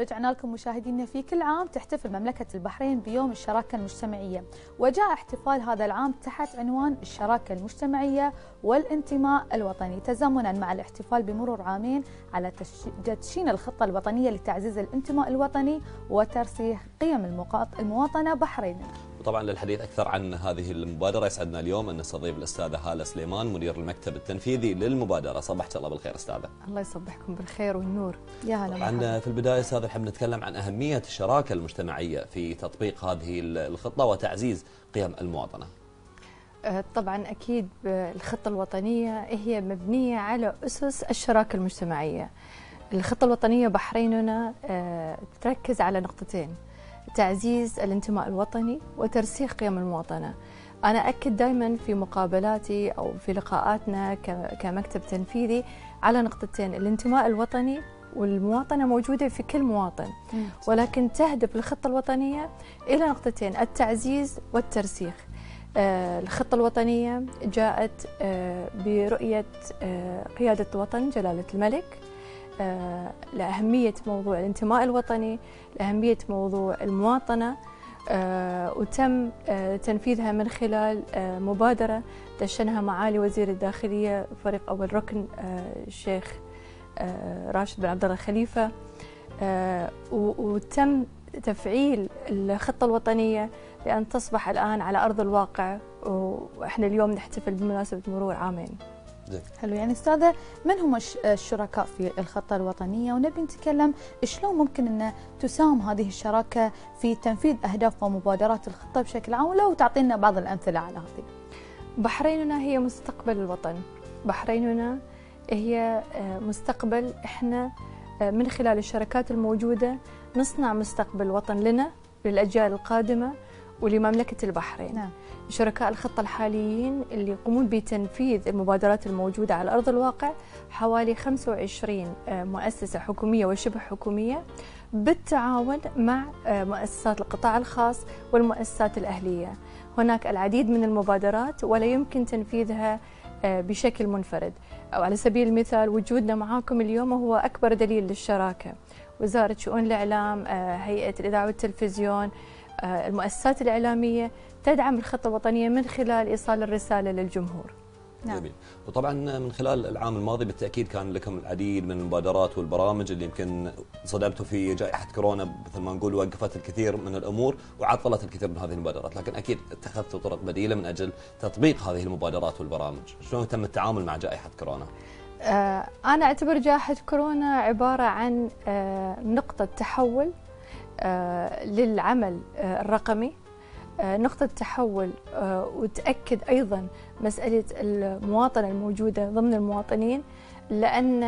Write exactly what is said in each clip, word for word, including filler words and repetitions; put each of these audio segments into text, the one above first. رجعنا لكم مشاهدينا. في كل عام تحتفل مملكة البحرين بيوم الشراكة المجتمعية، وجاء احتفال هذا العام تحت عنوان الشراكة المجتمعية والانتماء الوطني، تزامنا مع الاحتفال بمرور عامين على تدشين الخطة الوطنية لتعزيز الانتماء الوطني وترسيخ قيم المواطنة بحريننا. طبعا للحديث اكثر عن هذه المبادره يسعدنا اليوم ان نستضيف الاستاذه هاله سليمان مدير المكتب التنفيذي للمبادره. صبحت الله بالخير استاذه. الله يصبحكم بالخير والنور. يا هلا. طبعا في البدايه استاذه نحب نتكلم عن اهميه الشراكه المجتمعيه في تطبيق هذه الخطه وتعزيز قيم المواطنه. طبعا اكيد الخطه الوطنيه هي مبنيه على اسس الشراكه المجتمعيه. الخطه الوطنيه بحريننا تركز على نقطتين: تعزيز الانتماء الوطني وترسيخ قيم المواطنة. أنا أكد دائما في مقابلاتي أو في لقاءاتنا كمكتب تنفيذي على نقطتين: الانتماء الوطني والمواطنة موجودة في كل مواطن، ولكن تهدف الخطة الوطنية إلى نقطتين: التعزيز والترسيخ. الخطة الوطنية جاءت برؤية قيادة الوطن جلالة الملك لأهمية موضوع الانتماء الوطني، لأهمية موضوع المواطنة، وتم تنفيذها من خلال مبادرة دشنها معالي وزير الداخلية فريق أول ركن الشيخ راشد بن عبد الله خليفة، وتم تفعيل الخطة الوطنية لأن تصبح الآن على أرض الواقع، وإحنا اليوم نحتفل بمناسبة مرور عامين. حلو. يعني استاذه، من هم الشركاء في الخطه الوطنيه؟ ونبي نتكلم شلون ممكن ان تساهم هذه الشراكه في تنفيذ اهداف ومبادرات الخطه بشكل عام، ولو تعطينا بعض الامثله على هذه. بحريننا هي مستقبل الوطن، بحريننا هي مستقبل. احنا من خلال الشركات الموجوده نصنع مستقبل وطن لنا، للاجيال القادمه ولمملكة البحرين. نعم. شركاء الخطة الحاليين اللي يقومون بتنفيذ المبادرات الموجودة على أرض الواقع حوالي خمسة وعشرين مؤسسة حكومية وشبه حكومية، بالتعاون مع مؤسسات القطاع الخاص والمؤسسات الأهلية. هناك العديد من المبادرات ولا يمكن تنفيذها بشكل منفرد، أو على سبيل المثال وجودنا معاكم اليوم هو أكبر دليل للشراكة. وزارة شؤون الإعلام، هيئة الإذاعة والتلفزيون، المؤسسات الإعلامية تدعم الخطة الوطنية من خلال إيصال الرسالة للجمهور. نعم. جميل. وطبعا من خلال العام الماضي بالتأكيد كان لكم العديد من المبادرات والبرامج اللي يمكن صدمتوا في جائحة كورونا، مثل ما نقول وقفت الكثير من الأمور وعطلت الكثير من هذه المبادرات، لكن أكيد اتخذتوا طرق بديلة من أجل تطبيق هذه المبادرات والبرامج. شلون تم التعامل مع جائحة كورونا؟ آه أنا أعتبر جائحة كورونا عبارة عن آه نقطة تحول آه للعمل آه الرقمي، آه نقطة تحول، آه وتأكد أيضا مسألة المواطنة الموجودة ضمن المواطنين، لأن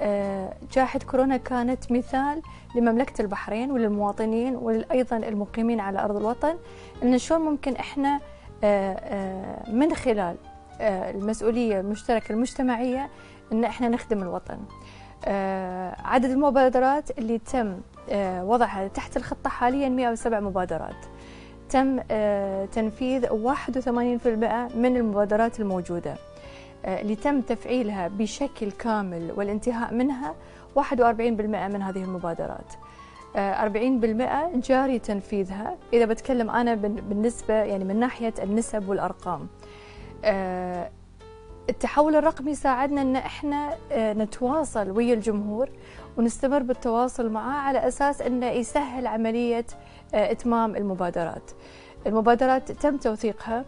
آه جائحة كورونا كانت مثال لمملكة البحرين وللمواطنين وأيضا المقيمين على أرض الوطن، أن شلون ممكن إحنا آه آه من خلال آه المسؤولية المشتركة المجتمعية أن إحنا نخدم الوطن. آه عدد المبادرات اللي تم وضعها تحت الخطة حاليا مئة وسبع مبادرات، تم تنفيذ واحد وثمانين بالمئة من المبادرات الموجودة. اللي تم تفعيلها بشكل كامل والانتهاء منها واحد وأربعين بالمئة من هذه المبادرات، أربعين بالمئة جاري تنفيذها. إذا بتكلم أنا بالنسبة يعني من ناحية النسب والأرقام، التحول الرقمي ساعدنا أن احنا نتواصل ويا الجمهور ونستمر بالتواصل معه على أساس أنه يسهل عملية إتمام المبادرات. المبادرات تم توثيقها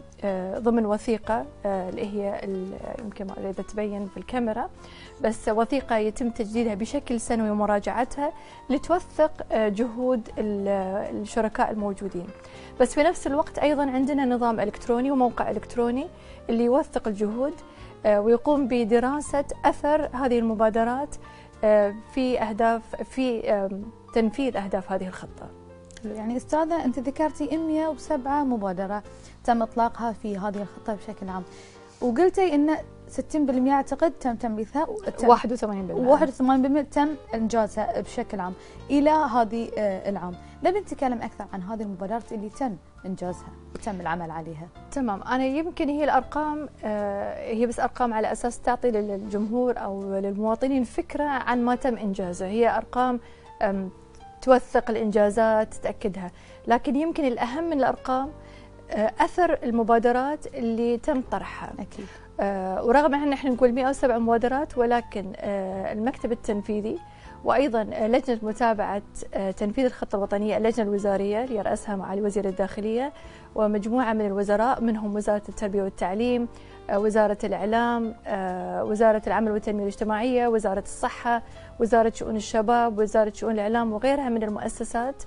ضمن وثيقة اللي هي يمكن ما أريد تبين في الكاميرا، بس وثيقة يتم تجديدها بشكل سنوي ومراجعتها لتوثق جهود الشركاء الموجودين. بس في نفس الوقت أيضا عندنا نظام إلكتروني وموقع إلكتروني اللي يوثق الجهود ويقوم بدراسة أثر هذه المبادرات في أهداف في تنفيذ أهداف هذه الخطة. يعني استاذه، انت ذكرتي مئة وسبع مبادره تم اطلاقها في هذه الخطه بشكل عام، وقلتي ان ستين بالمئة اعتقد تم تنفيذها، واحد وثمانين بالمئة تم انجازها بشكل عام الى هذه العام. نبي نتكلم اكثر عن هذه المبادرات اللي تم انجازها وتم العمل عليها. تمام. انا يمكن هي الارقام هي بس ارقام على اساس تعطي للجمهور او للمواطنين فكره عن ما تم انجازه. هي ارقام توثق الإنجازات تتأكدها، لكن يمكن الأهم من الأرقام أثر المبادرات اللي تم طرحها. أكيد. ورغم أن نحن نقول مئة وسبع مبادرات، ولكن المكتب التنفيذي وأيضا لجنة متابعة تنفيذ الخطة الوطنية، اللجنة الوزارية اللي يرأسها معالي وزير الداخلية ومجموعة من الوزراء، منهم وزارة التربية والتعليم، وزارة الإعلام، وزارة العمل والتنمية الاجتماعية، وزارة الصحة، وزارة شؤون الشباب، وزارة شؤون الإعلام وغيرها من المؤسسات،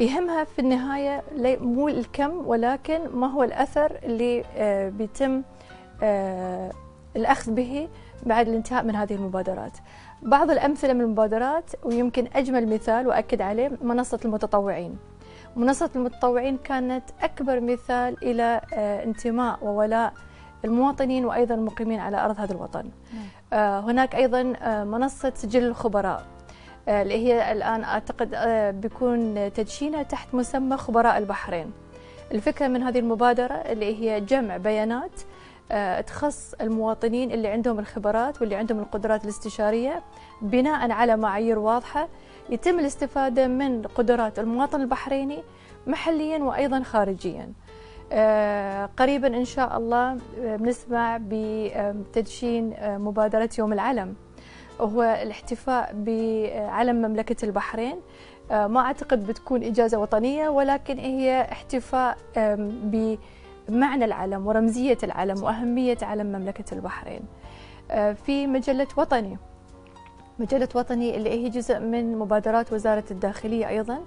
يهمها في النهاية مو الكم ولكن ما هو الأثر اللي بيتم الأخذ به بعد الانتهاء من هذه المبادرات. بعض الأمثلة من المبادرات، ويمكن أجمل مثال وأكد عليه منصة المتطوعين. منصة المتطوعين كانت أكبر مثال إلى انتماء وولاء المواطنين وأيضا المقيمين على أرض هذا الوطن. هناك أيضا منصة سجل الخبراء اللي هي الآن أعتقد بيكون تدشينها تحت مسمى خبراء البحرين. الفكرة من هذه المبادرة اللي هي جمع بيانات تخص المواطنين اللي عندهم الخبرات واللي عندهم القدرات الاستشارية، بناء على معايير واضحة يتم الاستفادة من قدرات المواطن البحريني محليا وأيضا خارجيا. قريبا إن شاء الله بنسمع بتدشين مبادرة يوم العلم، وهو الاحتفاء بعلم مملكة البحرين. ما أعتقد بتكون إجازة وطنية، ولكن هي احتفاء بمعنى العلم ورمزية العلم وأهمية علم مملكة البحرين. في مجلة وطني، مجلة وطني اللي هي جزء من مبادرات وزارة الداخلية أيضا،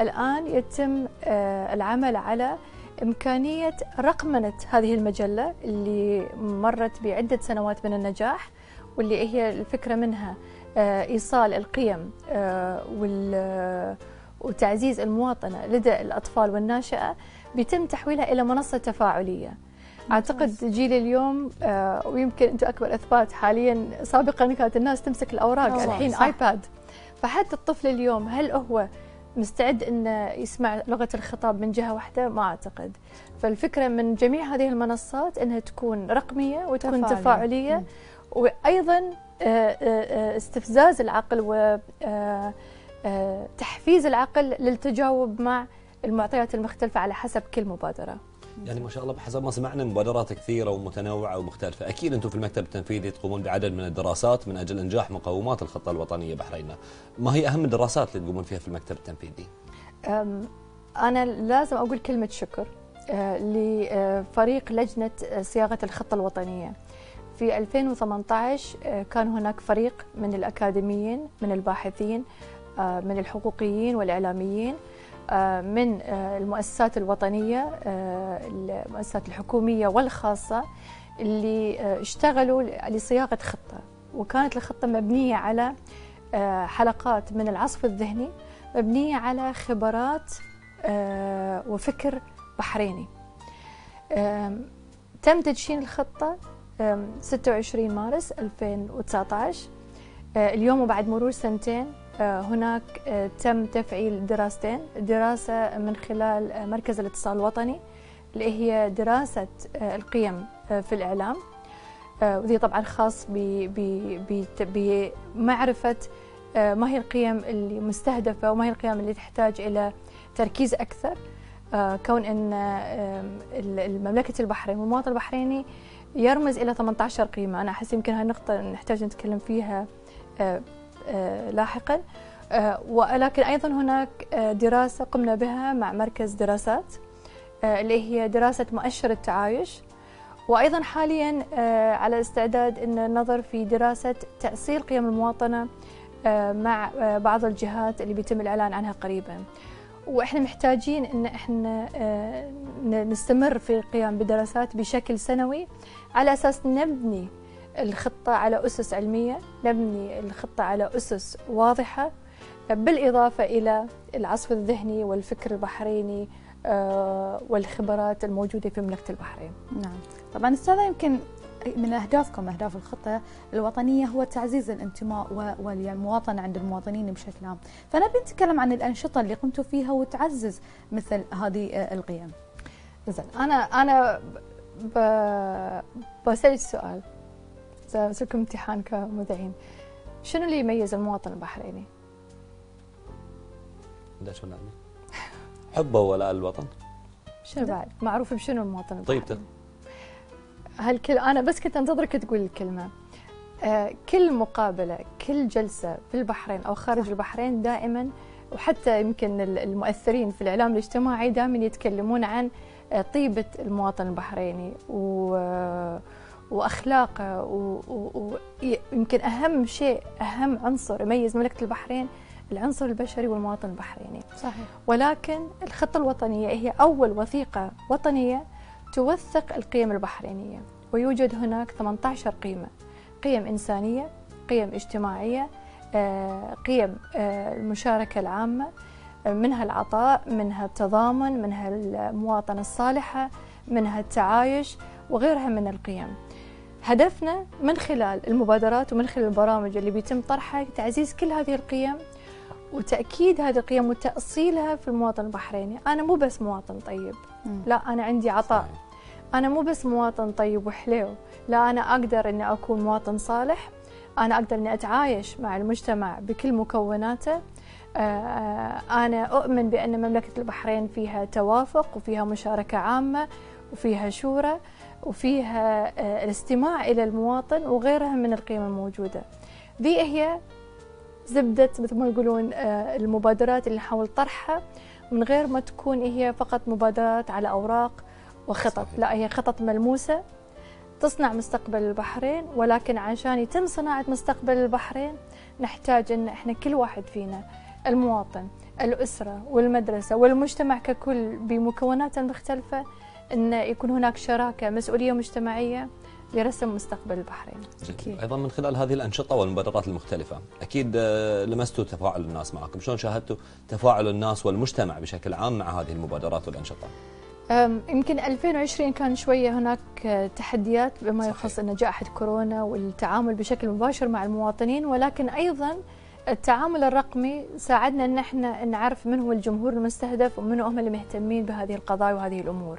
الآن يتم العمل على إمكانية رقمنة هذه المجلة اللي مرت بعدة سنوات من النجاح، واللي هي الفكرة منها إيصال القيم وتعزيز المواطنة لدى الأطفال والناشئة، بيتم تحويلها إلى منصة تفاعلية. أعتقد جيل اليوم، ويمكن أنتم أكبر إثبات حاليا، سابقا كانت الناس تمسك الأوراق، الحين آيباد. فحتى الطفل اليوم هل هو مستعد أن يسمع لغة الخطاب من جهة واحدة؟ ما أعتقد. فالفكرة من جميع هذه المنصات أنها تكون رقمية وتكون تفاعلية, تفاعلية. وأيضا استفزاز العقل وتحفيز العقل للتجاوب مع المعطيات المختلفة على حسب كل مبادرة. يعني ما شاء الله، بحسب ما سمعنا مبادرات كثيرة ومتنوعة ومختلفة. أكيد أنتم في المكتب التنفيذي تقومون بعدد من الدراسات من أجل إنجاح مقومات الخطة الوطنية بحريننا. ما هي أهم الدراسات اللي تقومون فيها في المكتب التنفيذي؟ أنا لازم أقول كلمة شكر لفريق لجنة صياغة الخطة الوطنية. في ألفين وثمانطعش كان هناك فريق من الأكاديميين، من الباحثين، من الحقوقيين والإعلاميين، من المؤسسات الوطنية، المؤسسات الحكومية والخاصة، اللي اشتغلوا لصياغة خطة. وكانت الخطة مبنية على حلقات من العصف الذهني، مبنية على خبرات وفكر بحريني. تم تدشين الخطة ستة وعشرين مارس ألفين وتسعطعش. اليوم وبعد مرور سنتين هناك تم تفعيل دراستين، دراسة من خلال مركز الاتصال الوطني اللي هي دراسة القيم في الإعلام، وذي طبعا خاص بمعرفة ما هي القيم اللي مستهدفة وما هي القيم اللي تحتاج إلى تركيز أكثر، كون أن المملكة البحرين والمواطن البحريني يرمز إلى ثمانطعش قيمة. أنا أحس يمكن هاي النقطة نحتاج نتكلم فيها لاحقا. ولكن أيضا هناك دراسة قمنا بها مع مركز دراسات اللي هي دراسة مؤشر التعايش، وأيضا حاليا على استعداد أن النظر في دراسة تأصيل قيم المواطنة مع بعض الجهات اللي بيتم الإعلان عنها قريبا. وإحنا محتاجين أن إحنا نستمر في القيام بدراسات بشكل سنوي، على أساس نبني الخطة على أسس علمية، نبني الخطة على أسس واضحة، بالإضافة إلى العصف الذهني والفكر البحريني والخبرات الموجودة في مملكة البحرين. نعم طبعا. أستاذة، يمكن من أهدافكم، أهداف الخطة الوطنية، هو تعزيز الانتماء والمواطنة عند المواطنين بشكل عام، فنبي نتكلم عن الأنشطة اللي قمتوا فيها وتعزز مثل هذه القيم. زين، أنا أنا بسألك سؤال، سأسألكم امتحان كمذيعين، شنو اللي يميز المواطن البحريني؟ ليش ولا حبه ولا للوطن؟ شنو بعد؟ معروف بشنو المواطن؟ طيبته. هالكل انا بس كنت انتظرك تقول الكلمه. آه كل مقابله، كل جلسه في البحرين او خارج البحرين دائما، وحتى يمكن المؤثرين في الاعلام الاجتماعي دائما يتكلمون عن طيبه المواطن البحريني و واخلاقه، ويمكن اهم شيء، اهم عنصر يميز مملكه البحرين العنصر البشري والمواطن البحريني. صحيح. ولكن الخطه الوطنيه هي اول وثيقه وطنيه توثق القيم البحرينيه، ويوجد هناك ثمانية عشر قيمه، قيم انسانيه، قيم اجتماعيه، قيم المشاركه العامه، منها العطاء، منها التضامن، منها المواطنه الصالحه، منها التعايش وغيرها من القيم. هدفنا من خلال المبادرات ومن خلال البرامج اللي بيتم طرحها تعزيز كل هذه القيم وتأكيد هذه القيم وتأصيلها في المواطن البحريني. أنا مو بس مواطن طيب، لا أنا عندي عطاء. أنا مو بس مواطن طيب وحلو، لا أنا أقدر أني أكون مواطن صالح، أنا أقدر أني أتعايش مع المجتمع بكل مكوناته. أنا أؤمن بأن مملكة البحرين فيها توافق وفيها مشاركة عامة وفيها شورى وفيها الاستماع إلى المواطن وغيرها من القيم الموجودة. ذي هي زبدة مثل ما يقولون المبادرات اللي نحاول طرحها، من غير ما تكون هي فقط مبادرات على أوراق وخطط. صحيح. لا، هي خطط ملموسة تصنع مستقبل البحرين، ولكن عشان يتم صناعة مستقبل البحرين نحتاج أن احنا كل واحد فينا، المواطن، الأسرة والمدرسة والمجتمع ككل بمكوناته المختلفة، أن يكون هناك شراكة، مسؤولية مجتمعية لرسم مستقبل البحرين. أكيد. أيضا من خلال هذه الأنشطة والمبادرات المختلفة أكيد لمستوا تفاعل الناس معكم، شلون شاهدتوا تفاعل الناس والمجتمع بشكل عام مع هذه المبادرات والأنشطة؟ يمكن ألفين وعشرين كان شوية هناك تحديات بما يخص أن جائحة كورونا والتعامل بشكل مباشر مع المواطنين، ولكن أيضا التعامل الرقمي ساعدنا أن احنا نعرف من هو الجمهور المستهدف ومن هم اللي مهتمين بهذه القضايا وهذه الأمور.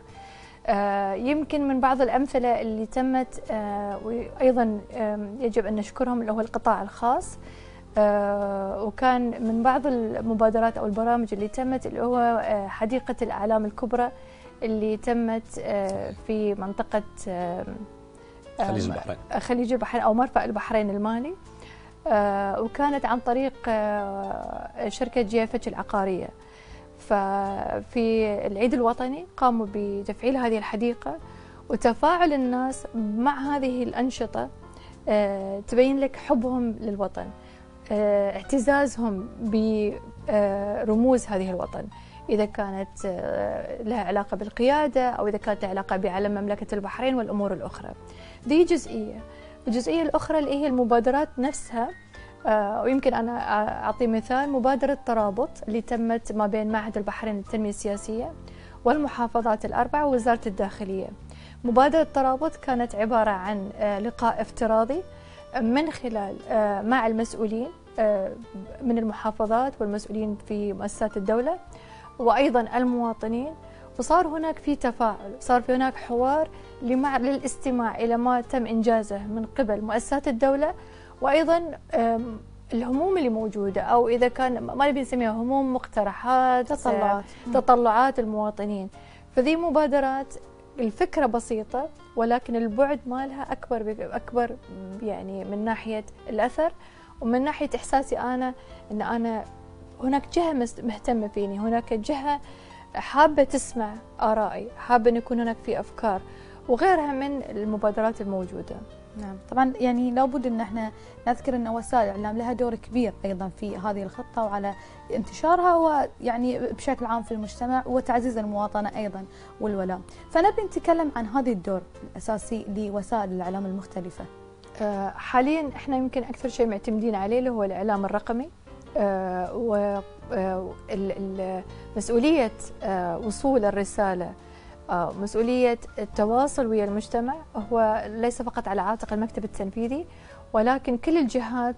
يمكن من بعض الأمثلة اللي تمت وأيضا يجب أن نشكرهم اللي هو القطاع الخاص، وكان من بعض المبادرات أو البرامج اللي تمت اللي هو حديقة الأعلام الكبرى اللي تمت في منطقة خليج البحرين خليج البحرين أو مرفأ البحرين المالي، وكانت عن طريق شركة جيافتش العقارية. ففي العيد الوطني قاموا بتفعيل هذه الحديقة، وتفاعل الناس مع هذه الأنشطة تبين لك حبهم للوطن، اعتزازهم برموز هذه الوطن، إذا كانت لها علاقة بالقيادة أو إذا كانت لها علاقة بعلم مملكة البحرين والأمور الأخرى. دي جزئية. الجزئية الأخرى اللي هي المبادرات نفسها، ويمكن أنا أعطي مثال مبادرة ترابط اللي تمت ما بين معهد البحرين للتنمية السياسية والمحافظات الأربعة ووزارة الداخلية. مبادرة ترابط كانت عبارة عن لقاء افتراضي من خلال مع المسؤولين من المحافظات والمسؤولين في مؤسسات الدولة وأيضا المواطنين، وصار هناك في تفاعل، صار في هناك حوار للاستماع إلى ما تم إنجازه من قبل مؤسسات الدولة، وأيضا الهموم اللي موجودة، أو إذا كان ما نبي نسميها هموم، مقترحات، تطلعات تطلعات المواطنين. فذي مبادرات الفكرة بسيطة، ولكن البعد مالها أكبر أكبر يعني من ناحية الأثر، ومن ناحية إحساسي أنا أن أنا هناك جهة مهتمة فيني، هناك جهة حابة تسمع آرائي، حابة أن يكون هناك في أفكار وغيرها من المبادرات الموجودة. نعم طبعا، يعني لابد ان احنا نذكر ان وسائل الاعلام لها دور كبير ايضا في هذه الخطه وعلى انتشارها ويعني بشكل عام في المجتمع وتعزيز المواطنه ايضا والولاء. فنبي نتكلم عن هذا الدور الاساسي لوسائل الاعلام المختلفه. حاليا احنا يمكن اكثر شيء معتمدين عليه اللي هو الاعلام الرقمي، ومسؤوليه وصول الرساله، مسؤولية التواصل ويا المجتمع هو ليس فقط على عاتق المكتب التنفيذي، ولكن كل الجهات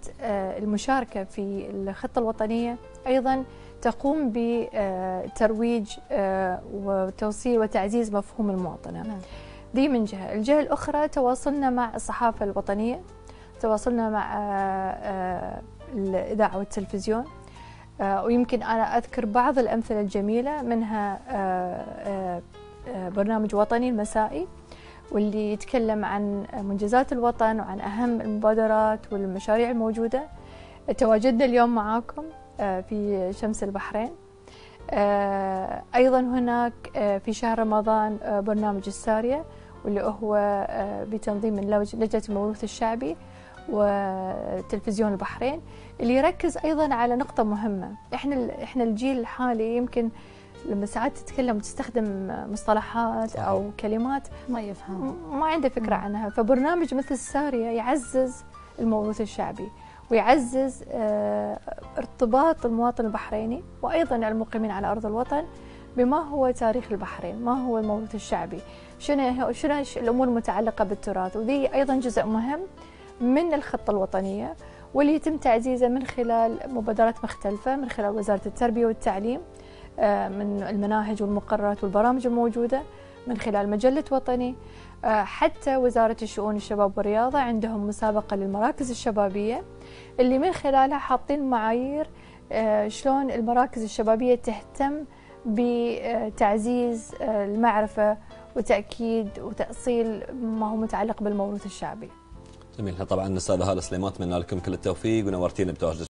المشاركة في الخطة الوطنية أيضا تقوم بترويج وتوصيل وتعزيز مفهوم المواطنة. دي من جهة. الجهة الأخرى تواصلنا مع الصحافة الوطنية، تواصلنا مع الإذاعة والتلفزيون، ويمكن أنا أذكر بعض الأمثلة الجميلة، منها برنامج وطني المسائي واللي يتكلم عن منجزات الوطن وعن أهم المبادرات والمشاريع الموجودة. تواجدنا اليوم معاكم في شمس البحرين. أيضا هناك في شهر رمضان برنامج السارية واللي هو بتنظيم من لجنة الموروث الشعبي وتلفزيون البحرين، اللي يركز أيضا على نقطة مهمة. إحنا إحنا الجيل الحالي يمكن لما ساعات تتكلم وتستخدم مصطلحات أو كلمات ما يفهم، ما عنده فكرة عنها، فبرنامج مثل السارية يعزز الموروث الشعبي ويعزز ارتباط المواطن البحريني وأيضا المقيمين على أرض الوطن بما هو تاريخ البحرين، ما هو الموروث الشعبي، شنو شنو الأمور المتعلقة بالتراث، وذي أيضا جزء مهم من الخطة الوطنية واللي يتم تعزيزه من خلال مبادرات مختلفة، من خلال وزارة التربية والتعليم، من المناهج والمقررات والبرامج الموجودة، من خلال مجلة وطني، حتى وزارة الشؤون الشباب والرياضة عندهم مسابقة للمراكز الشبابية اللي من خلالها حاطين معايير شلون المراكز الشبابية تهتم بتعزيز المعرفة وتأكيد وتأصيل ما هو متعلق بالموروث الشعبي. جميل. طبعا الأستاذة هاله سليمان، أتمنى لكم كل التوفيق ونورتينا بتواجدكم.